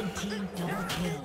Red team double kill.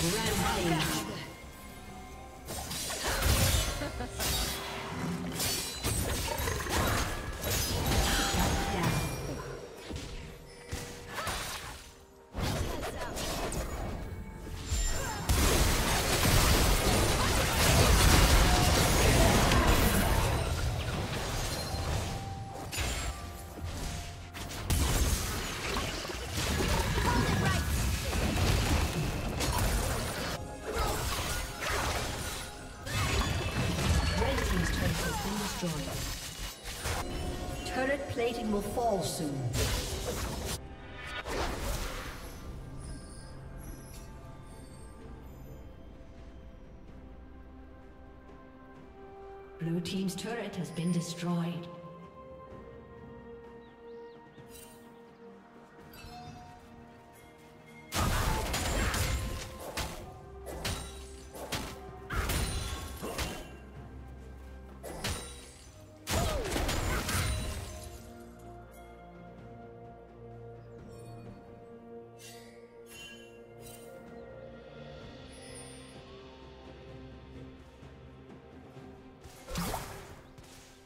Rampage. Turret plating will fall soon. Blue team's turret has been destroyed.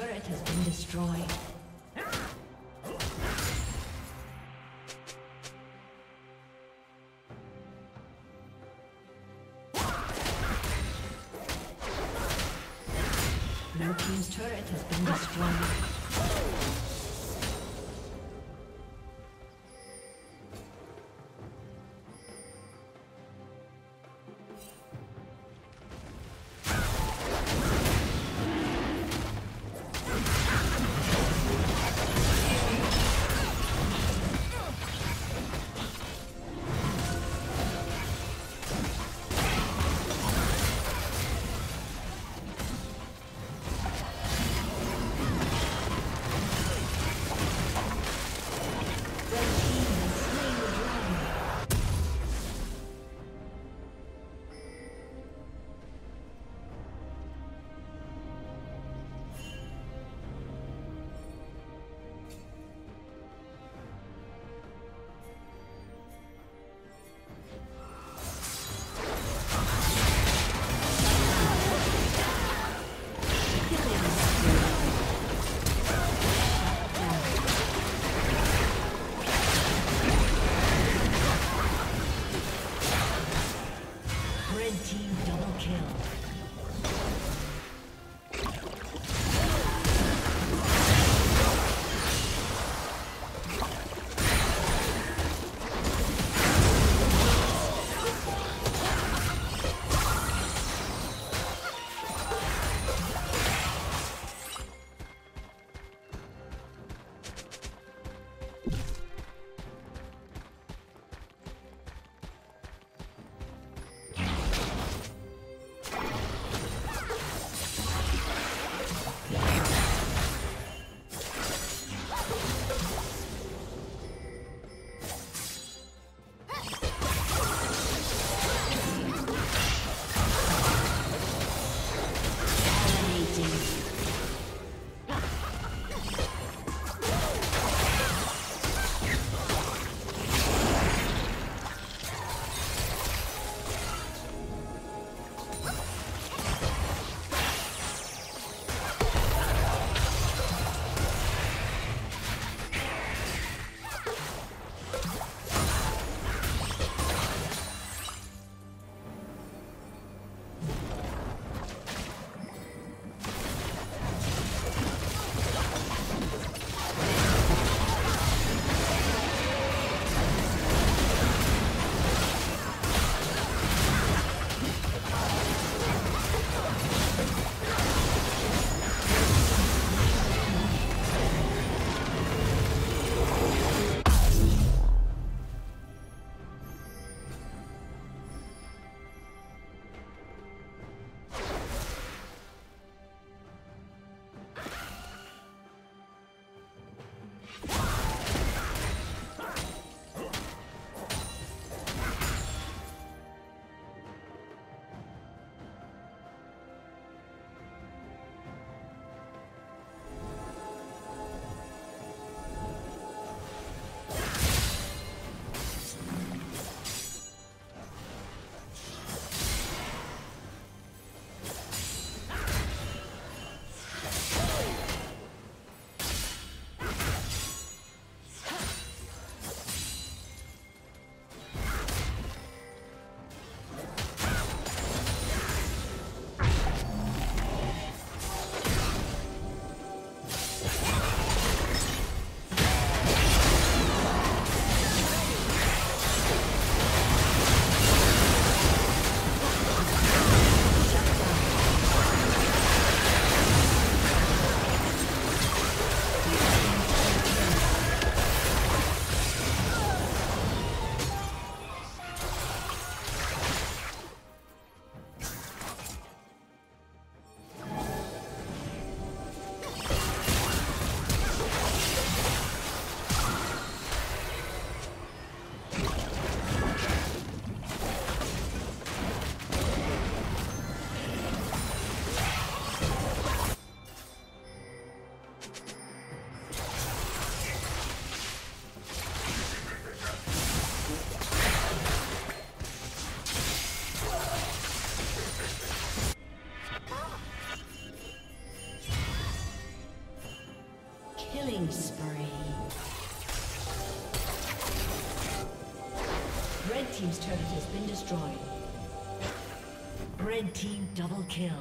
turret has been destroyed. Blue team's turret has been destroyed. turret has been destroyed. Red team double kill.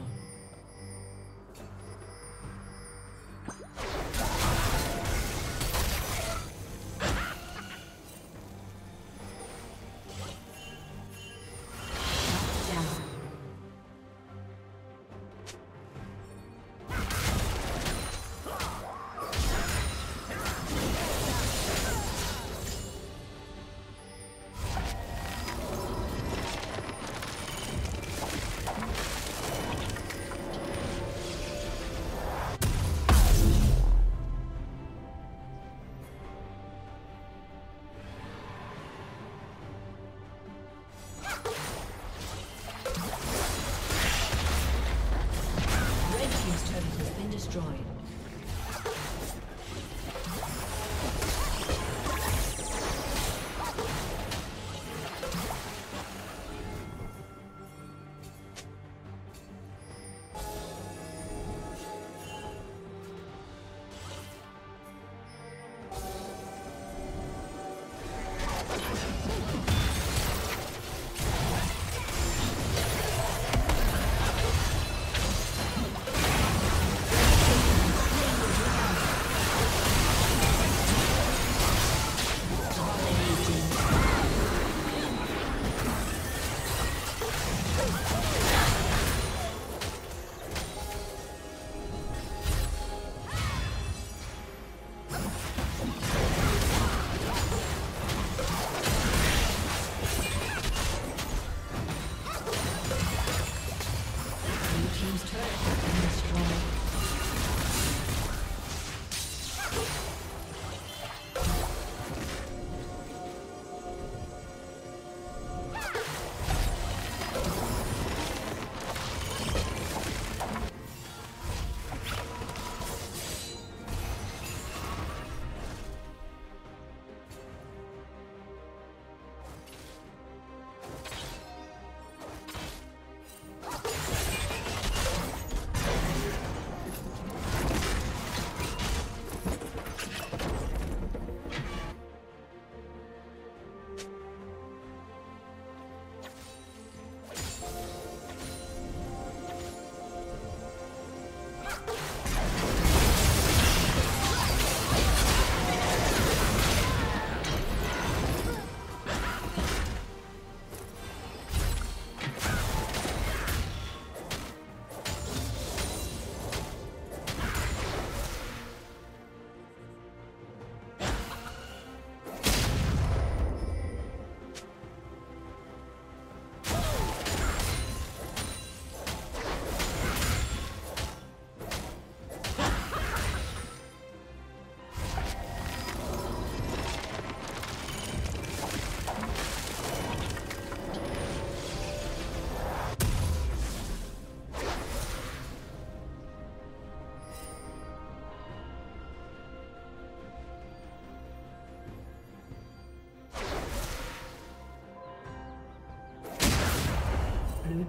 Blue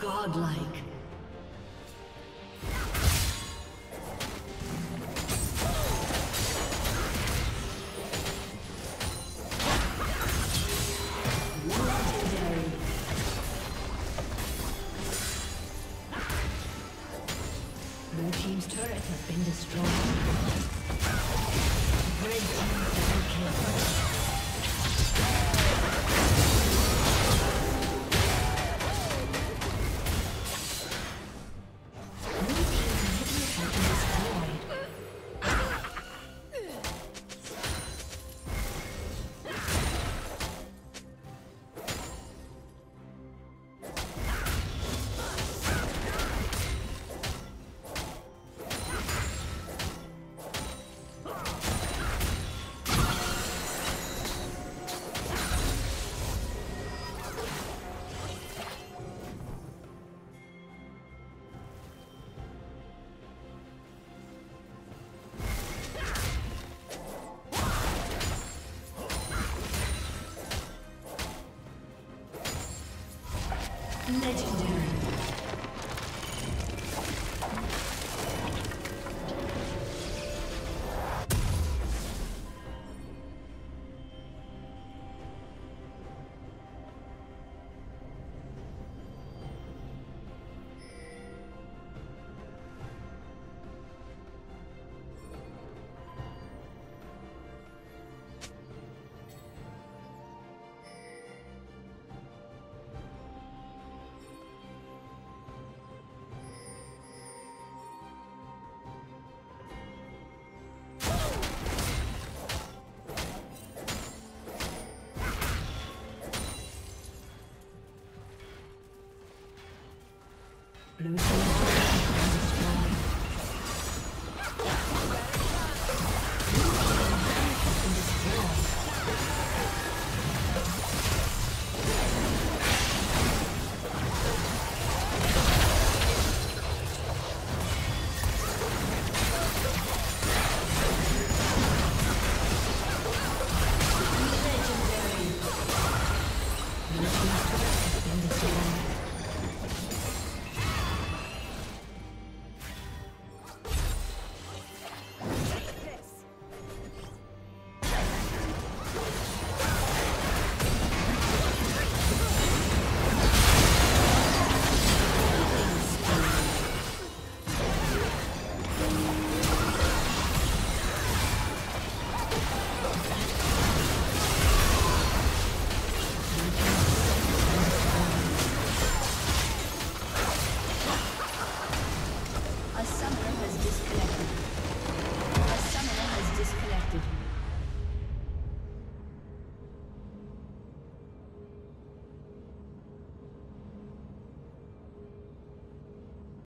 Godlike. Legendary. Blue.